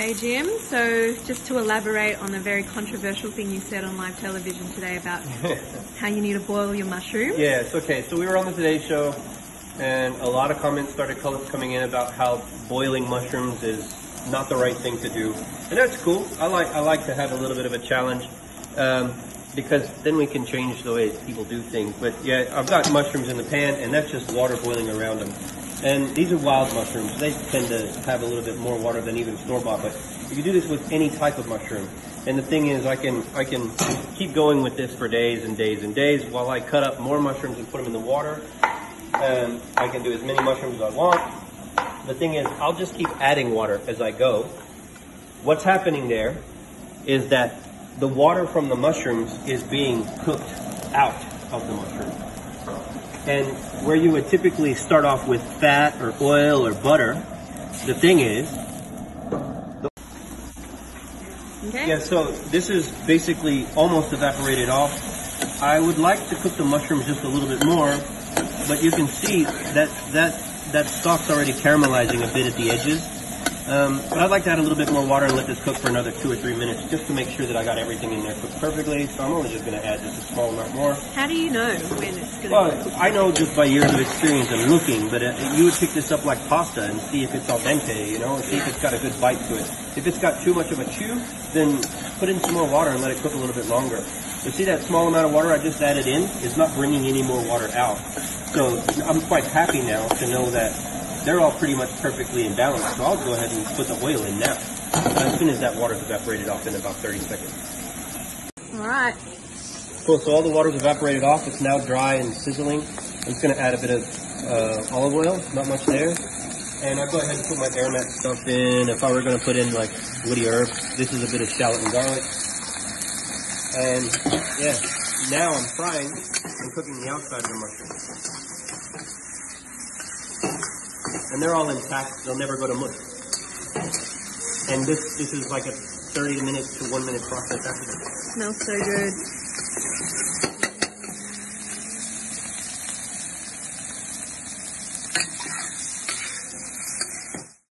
Okay, Jim, so just to elaborate on a very controversial thing you said on live television today about how you need to boil your mushrooms. Yes, okay, so we were on the Today Show and a lot of comments started coming in about how boiling mushrooms is not the right thing to do. And that's cool. I like to have a little bit of a challenge because then we can change the way people do things. But yeah, I've got mushrooms in the pan and that's just water boiling around them. And these are wild mushrooms. They tend to have a little bit more water than even store-bought. But if you do this with any type of mushroom, and the thing is I can keep going with this for days and days and days while I cut up more mushrooms and put them in the water. And I can do as many mushrooms as I want. The thing is, I'll just keep adding water as I go. What's happening there is that the water from the mushrooms is being cooked out of the mushroom. And where you would typically start off with fat or oil or butter, the thing is... Okay. Yeah, so this is basically almost evaporated off. I would like to cook the mushrooms just a little bit more, but you can see that stock's already caramelizing a bit at the edges. But I'd like to add a little bit more water and let this cook for another 2 or 3 minutes just to make sure that I got everything in there cooked perfectly. So I'm only just going to add just a small amount more. How do you know when it's going to cook? I know just by years of experience and looking, but you would pick this up like pasta and see if it's al dente, you know, and see if it's got a good bite to it. If it's got too much of a chew, then put in some more water and let it cook a little bit longer. You see that small amount of water I just added in is not bringing any more water out. So I'm quite happy now to know that they're all pretty much perfectly in balance, so I'll go ahead and put the oil in now, as soon as that water's evaporated off in about 30 seconds. All right. Cool, so all the water's evaporated off, it's now dry and sizzling. I'm just gonna add a bit of olive oil, not much there. And I'll go ahead and put my aromatic stuff in. If I were gonna put in like woody herbs, this is a bit of shallot and garlic. And yeah, now I'm frying and cooking the outside of the mushroom. And they're all intact, they'll never go to mush. And this is like a 30 minute to 1 minute process after that. Smells so good.